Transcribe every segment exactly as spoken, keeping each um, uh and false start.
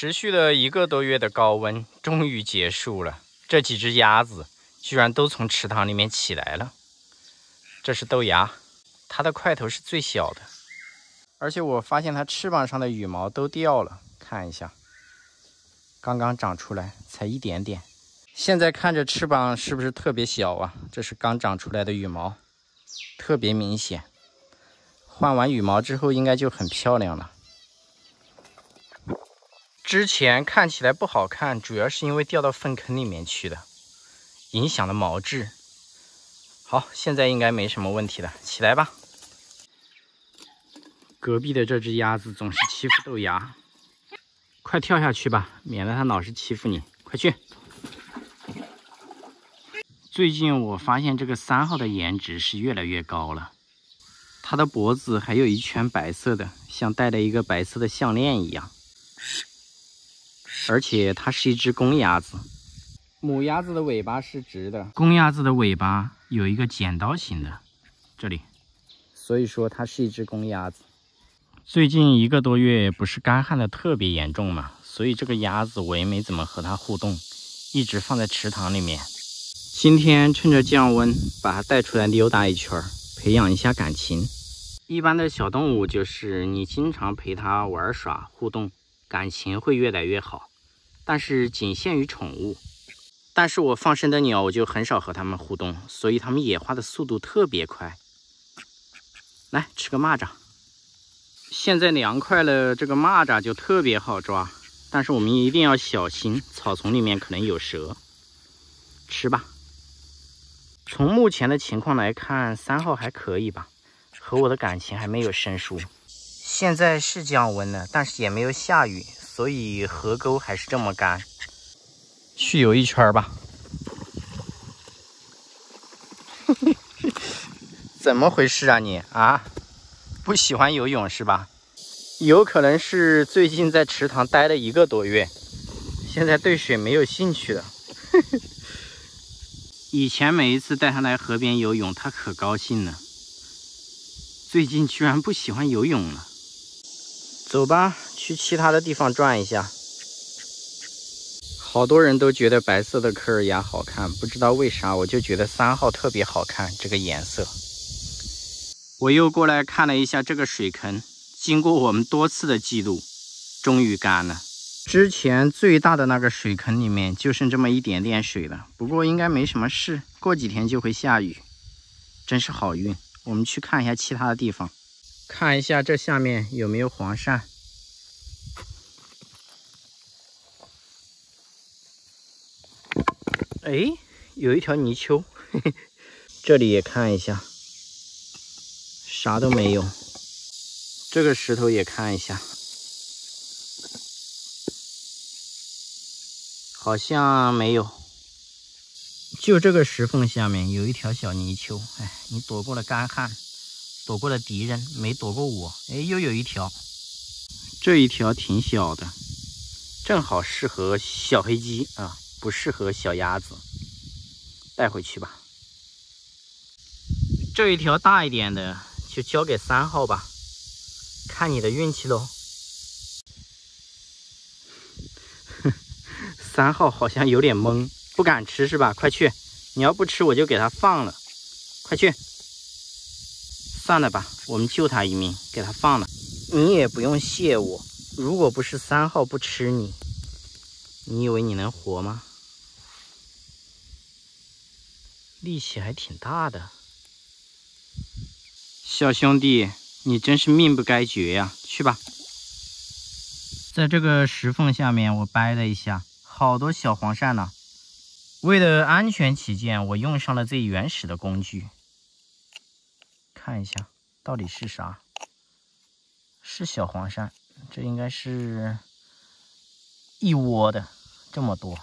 持续了一个多月的高温终于结束了，这几只鸭子居然都从池塘里面起来了。这是豆芽，它的块头是最小的，而且我发现它翅膀上的羽毛都掉了，看一下，刚刚长出来，才一点点。现在看着翅膀是不是特别小啊？这是刚长出来的羽毛，特别明显。换完羽毛之后，应该就很漂亮了。 之前看起来不好看，主要是因为掉到粪坑里面去的，影响了毛质。好，现在应该没什么问题了，起来吧。隔壁的这只鸭子总是欺负豆芽，快跳下去吧，免得它老是欺负你。快去！最近我发现这个三号的颜值是越来越高了，它的脖子还有一圈白色的，像戴了一个白色的项链一样。 而且它是一只公鸭子，母鸭子的尾巴是直的，公鸭子的尾巴有一个剪刀形的，这里，所以说它是一只公鸭子。最近一个多月不是干旱的特别严重嘛，所以这个鸭子我也没怎么和它互动，一直放在池塘里面。今天趁着降温，把它带出来溜达一圈，培养一下感情。一般的小动物就是你经常陪它玩耍互动，感情会越来越好。 但是仅限于宠物，但是我放生的鸟我就很少和它们互动，所以它们野化的速度特别快。来吃个蚂蚱，现在凉快了，这个蚂蚱就特别好抓，但是我们一定要小心，草丛里面可能有蛇。吃吧。从目前的情况来看，三号还可以吧，和我的感情还没有生疏。现在是降温了，但是也没有下雨。 所以河沟还是这么干，去游一圈吧。怎么回事啊你啊？不喜欢游泳是吧？有可能是最近在池塘待了一个多月，现在对水没有兴趣了。以前每一次带他来河边游泳，他可高兴了。最近居然不喜欢游泳了。走吧。 去其他的地方转一下，好多人都觉得白色的科尔鸭好看，不知道为啥，我就觉得三号特别好看，这个颜色。我又过来看了一下这个水坑，经过我们多次的记录，终于干了。之前最大的那个水坑里面就剩这么一点点水了，不过应该没什么事，过几天就会下雨，真是好运。我们去看一下其他的地方，看一下这下面有没有黄鳝。 哎，有一条泥鳅，嘿嘿，这里也看一下，啥都没有。这个石头也看一下，好像没有。就这个石缝下面有一条小泥鳅，哎，你躲过了干旱，躲过了敌人，没躲过我。哎，又有一条，这一条挺小的，正好适合小黑鸡啊。 不适合小鸭子，带回去吧。这一条大一点的就交给三号吧，看你的运气喽。三号好像有点懵，不敢吃是吧？快去，你要不吃我就给它放了。快去，算了吧，我们救它一命，给它放了。你也不用谢我，如果不是三号不吃你，你以为你能活吗？ 力气还挺大的，小兄弟，你真是命不该绝呀！去吧。在这个石缝下面，我掰了一下，好多小黄鳝呢。为了安全起见，我用上了最原始的工具。看一下到底是啥？是小黄鳝，这应该是一窝的，这么多。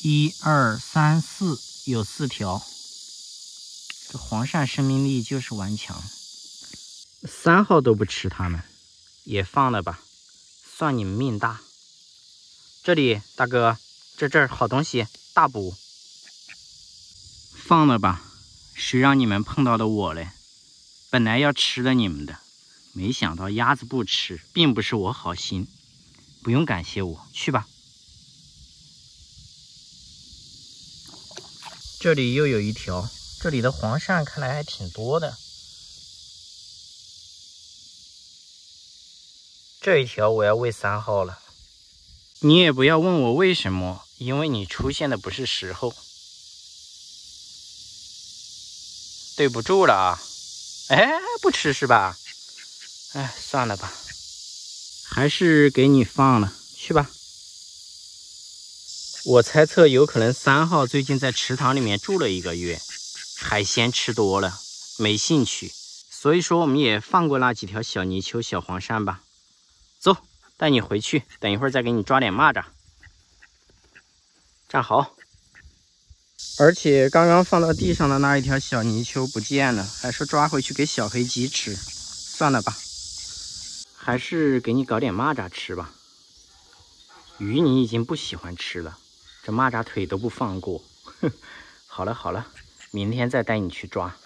一二三四，有四条。这黄鳝生命力就是顽强，三号都不吃它们，也放了吧，算你们命大。这里，大哥，这这儿好东西，大补。放了吧，谁让你们碰到了我嘞？本来要吃了你们的，没想到鸭子不吃，并不是我好心，不用感谢我，去吧。这里又有一条，这里的黄鳝看来还挺多的。这一条我要喂三号了。你也不要问我为什么，因为你出现的不是时候。对不住了啊！哎，不吃是吧？哎，算了吧，还是给你放了，去吧。我猜测有可能三号最近在池塘里面住了一个月，海鲜吃多了没兴趣，所以说我们也放过那几条小泥鳅、小黄鳝吧。走，带你回去，等一会儿再给你抓点蚂蚱。站好。而且刚刚放到地上的那一条小泥鳅不见了，还说抓回去给小黑鸡吃，算了吧，还是给你搞点蚂蚱吃吧。鱼你已经不喜欢吃了。这蚂蚱腿都不放过，好了好了，明天再带你去抓。